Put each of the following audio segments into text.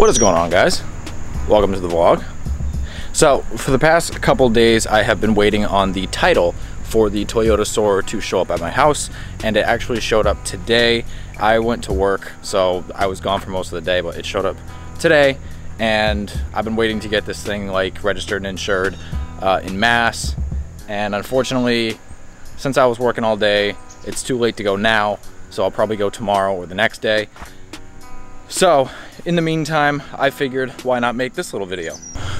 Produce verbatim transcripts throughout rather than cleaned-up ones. What is going on, guys? Welcome to the vlog. So for the past couple days I have been waiting on the title for the Toyota Soarer to show up at my house, and it actually showed up today. I went to work, so I was gone for most of the day, but it showed up today, and I've been waiting to get this thing like registered and insured uh, in Mass, and unfortunately since I was working all day it's too late to go now, so I'll probably go tomorrow or the next day. So in the meantime, I figured why not make this little video.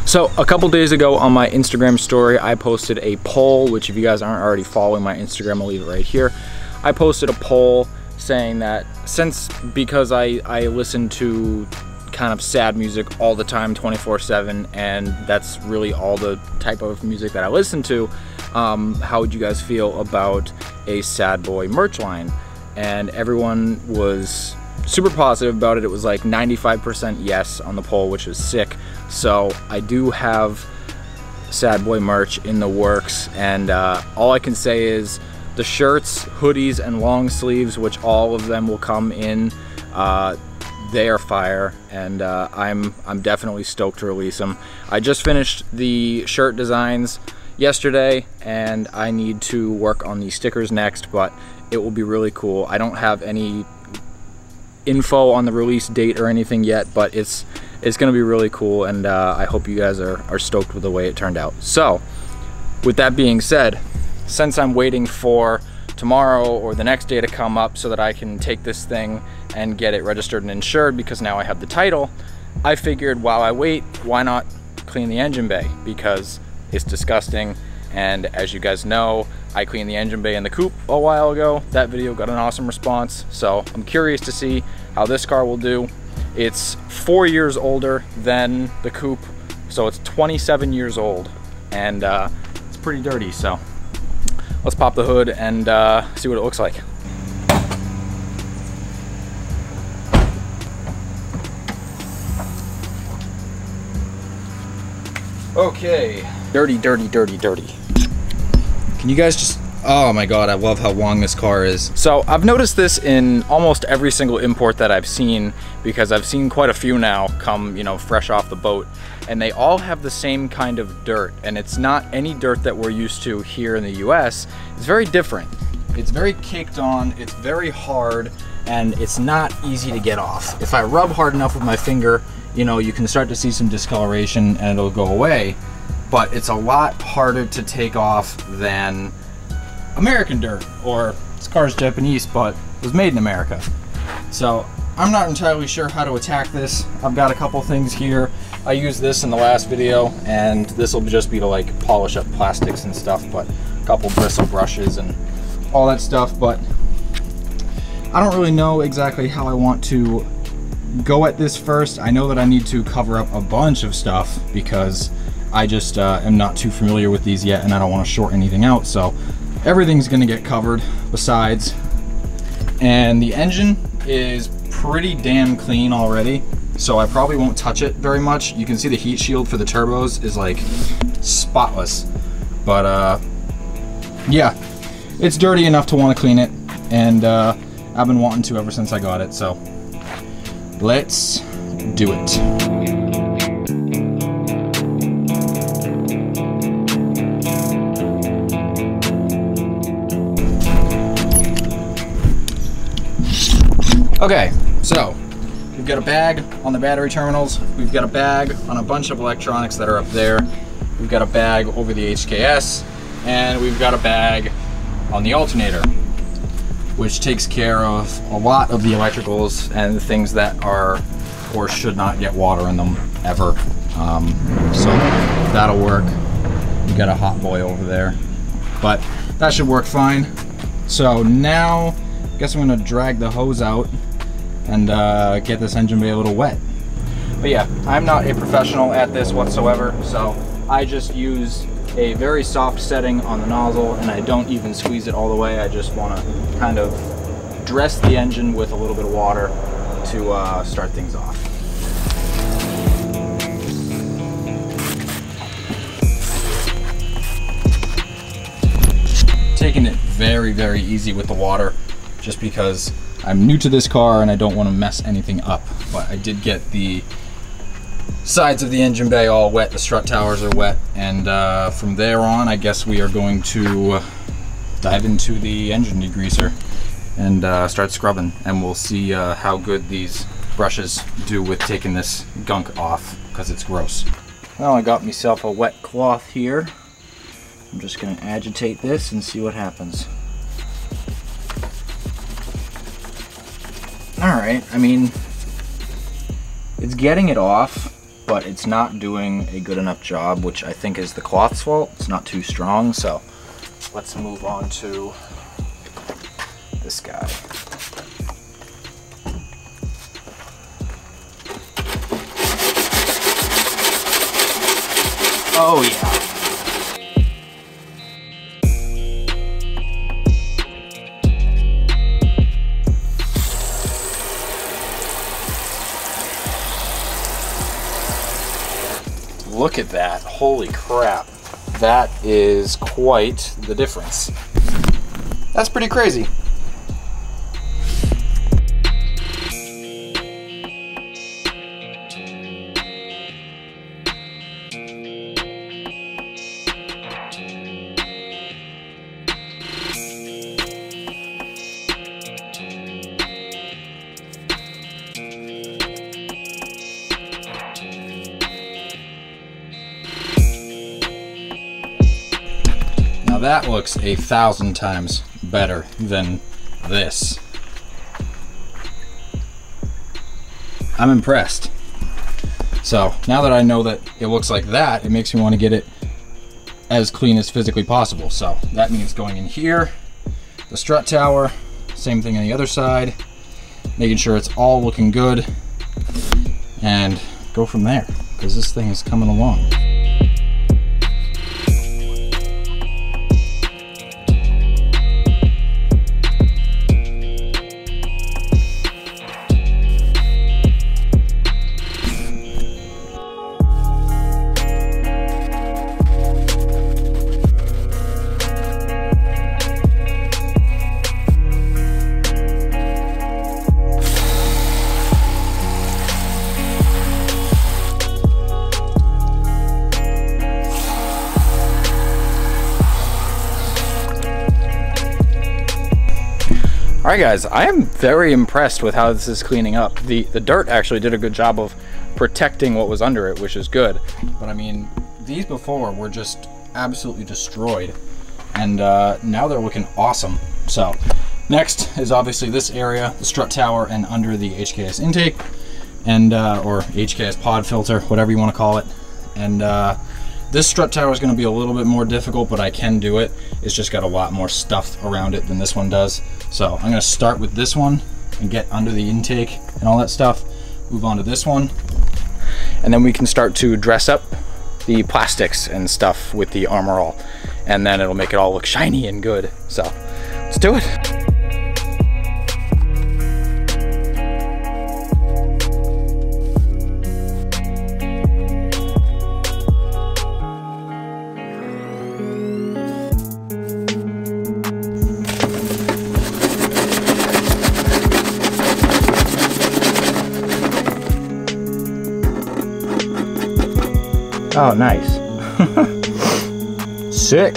So a couple days ago on my Instagram story, I posted a poll, which if you guys aren't already following my Instagram, I'll leave it right here. I posted a poll saying that since, because I, I listen to kind of sad music all the time, twenty-four seven, and that's really all the type of music that I listen to, um, how would you guys feel about a Sad Boy merch line? And everyone was super positive about it. It was like ninety-five percent yes on the poll, which is sick. So I do have Sad Boy merch in the works, and uh, all I can say is the shirts, hoodies, and long sleeves, which all of them will come in, uh, they are fire, and uh, I'm I'm definitely stoked to release them. I just finished the shirt designs yesterday, and I need to work on the stickers next, but it will be really cool. I don't have any info on the release date or anything yet, but it's it's gonna be really cool, and uh, I hope you guys are, are stoked with the way it turned out. So with that being said, since I'm waiting for tomorrow or the next day to come up so that I can take this thing and get it registered and insured, because now I have the title, I figured while I wait, why not clean the engine bay, because it's disgusting. And as you guys know, I cleaned the engine bay in the coupe a while ago. That video got an awesome response, so I'm curious to see how this car will do. It's four years older than the coupe, so it's twenty-seven years old, and uh, it's pretty dirty, so let's pop the hood and uh, see what it looks like. Okay, dirty, dirty, dirty, dirty. Can you guys just, oh my God, I love how long this car is. So I've noticed this in almost every single import that I've seen, because I've seen quite a few now come, you know, fresh off the boat, and they all have the same kind of dirt, and it's not any dirt that we're used to here in the U S. It's very different. It's very caked on, it's very hard, and it's not easy to get off. If I rub hard enough with my finger, you know, you can start to see some discoloration and it'll go away. But it's a lot harder to take off than American dirt, or this car's Japanese, but it was made in America. So I'm not entirely sure how to attack this. I've got a couple things here. I used this in the last video, and this will just be to like polish up plastics and stuff, but a couple bristle brushes and all that stuff. But I don't really know exactly how I want to go at this first. I know that I need to cover up a bunch of stuff because I just uh, am not too familiar with these yet, and I don't want to short anything out, so everything's gonna get covered besides. And the engine is pretty damn clean already, so I probably won't touch it very much. You can see the heat shield for the turbos is like spotless, but uh, yeah, it's dirty enough to want to clean it, and uh, I've been wanting to ever since I got it, so let's do it. Okay, so we've got a bag on the battery terminals. We've got a bag on a bunch of electronics that are up there. We've got a bag over the H K S, and we've got a bag on the alternator, which takes care of a lot of the electricals and the things that are or should not get water in them ever. Um, so that'll work. We've got a hot boy over there, but that should work fine. So now, I guess I'm gonna drag the hose out and uh, get this engine bay a little wet. But yeah, I'm not a professional at this whatsoever, so I just use a very soft setting on the nozzle, and I don't even squeeze it all the way. I just want to kind of dress the engine with a little bit of water to uh, start things off. Taking it very, very easy with the water, just because I'm new to this car and I don't want to mess anything up. But I did get the sides of the engine bay all wet, the strut towers are wet, and uh, from there on I guess we are going to dive into the engine degreaser and uh, start scrubbing, and we'll see uh, how good these brushes do with taking this gunk off, because it's gross. Well, I got myself a wet cloth here. I'm just going to agitate this and see what happens. Alright, I mean, it's getting it off, but it's not doing a good enough job, which I think is the cloth's fault. It's not too strong, so let's move on to this guy. Oh yeah. Look at that, holy crap. That is quite the difference. That's pretty crazy. That looks a thousand times better than this. I'm impressed. So now that I know that it looks like that, it makes me want to get it as clean as physically possible. So that means going in here, the strut tower, same thing on the other side, making sure it's all looking good, and go from there, because this thing is coming along. All right guys, I am very impressed with how this is cleaning up. The the dirt actually did a good job of protecting what was under it, which is good. But I mean, these before were just absolutely destroyed, and uh, now they're looking awesome. So next is obviously this area, the strut tower and under the H K S intake, and uh, or H K S pod filter, whatever you want to call it. And uh, this strut tower is going to be a little bit more difficult, but I can do it. It's just got a lot more stuff around it than this one does. So I'm gonna start with this one and get under the intake and all that stuff, move on to this one, and then we can start to dress up the plastics and stuff with the Armor All, and then it'll make it all look shiny and good. So let's do it. Oh, nice. Sick.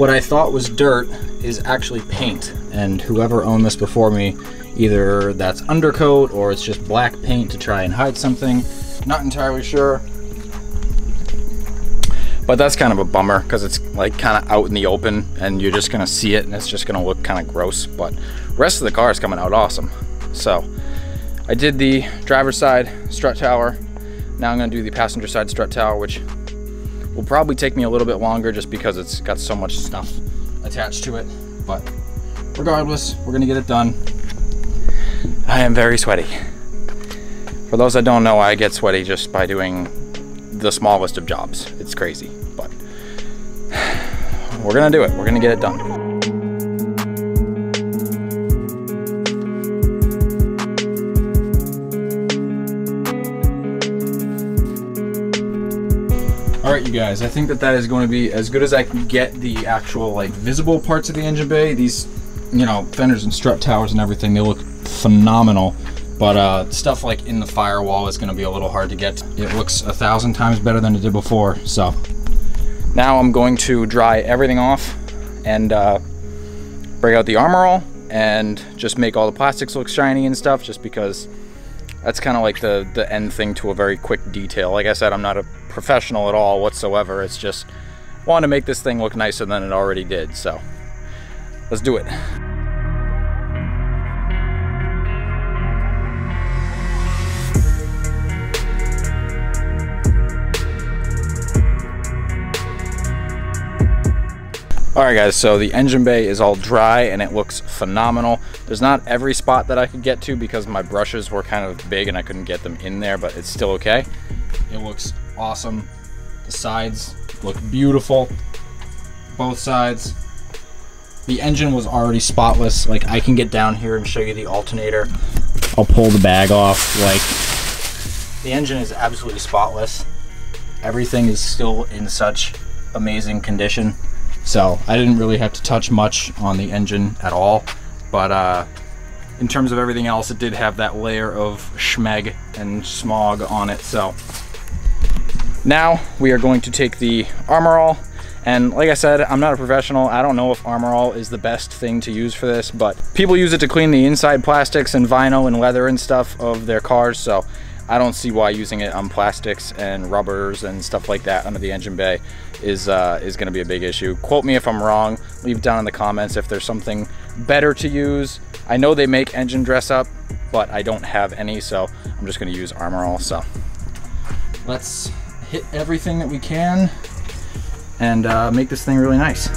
What I thought was dirt is actually paint, and whoever owned this before me, either that's undercoat or it's just black paint to try and hide something. Not entirely sure. But that's kind of a bummer, because it's like kind of out in the open and you're just going to see it and it's just going to look kind of gross. But the rest of the car is coming out awesome. So I did the driver's side strut tower. Now I'm gonna do the passenger side strut tower, which will probably take me a little bit longer just because it's got so much stuff attached to it. But regardless, we're gonna get it done. I am very sweaty. For those that don't know, I get sweaty just by doing the smallest of jobs. It's crazy, but we're gonna do it. We're gonna get it done. Alright you guys, I think that that is going to be as good as I can get the actual like visible parts of the engine bay. These, you know, fenders and strut towers and everything, they look phenomenal. But uh, stuff like in the firewall is gonna be a little hard to get. It looks a thousand times better than it did before, so. Now I'm going to dry everything off and uh, break out the Armor All and just make all the plastics look shiny and stuff, just because that's kind of like the, the end thing to a very quick detail. Like I said, I'm not a professional at all whatsoever. It's just, want to make this thing look nicer than it already did, so let's do it. Alright guys, so the engine bay is all dry and it looks phenomenal. There's not every spot that I could get to because my brushes were kind of big and I couldn't get them in there, but it's still okay. It looks awesome. The sides look beautiful, both sides. The engine was already spotless. Like, I can get down here and show you the alternator. I'll pull the bag off. Like, the engine is absolutely spotless. Everything is still in such amazing condition. So I didn't really have to touch much on the engine at all, but uh, in terms of everything else, it did have that layer of schmeg and smog on it. So now we are going to take the Armor All, and like I said, I'm not a professional. I don't know if Armor All is the best thing to use for this, but people use it to clean the inside plastics and vinyl and leather and stuff of their cars, so I don't see why using it on plastics and rubbers and stuff like that under the engine bay is uh, is gonna be a big issue. Quote me if I'm wrong, leave down in the comments if there's something better to use. I know they make engine dress up, but I don't have any, so I'm just gonna use Armor All. So let's hit everything that we can and uh, make this thing really nice.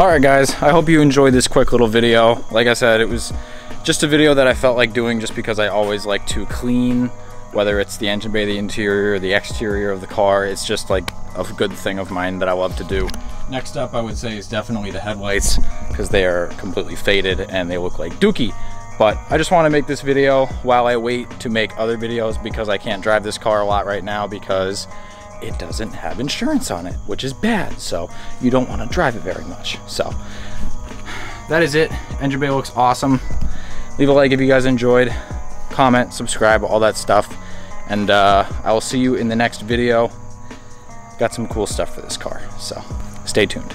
Alright guys, I hope you enjoyed this quick little video. Like I said, it was just a video that I felt like doing just because I always like to clean, whether it's the engine bay, the interior, or the exterior of the car. It's just like a good thing of mine that I love to do. Next up I would say is definitely the headlights, because they are completely faded and they look like dookie. But I just want to make this video while I wait to make other videos, because I can't drive this car a lot right now because it doesn't have insurance on it, which is bad, so you don't want to drive it very much. So that is it. Engine bay looks awesome. Leave a like if you guys enjoyed, comment, subscribe, all that stuff, and uh, I will see you in the next video. Got some cool stuff for this car, so stay tuned.